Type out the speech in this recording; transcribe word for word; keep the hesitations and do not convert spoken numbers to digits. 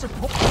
support.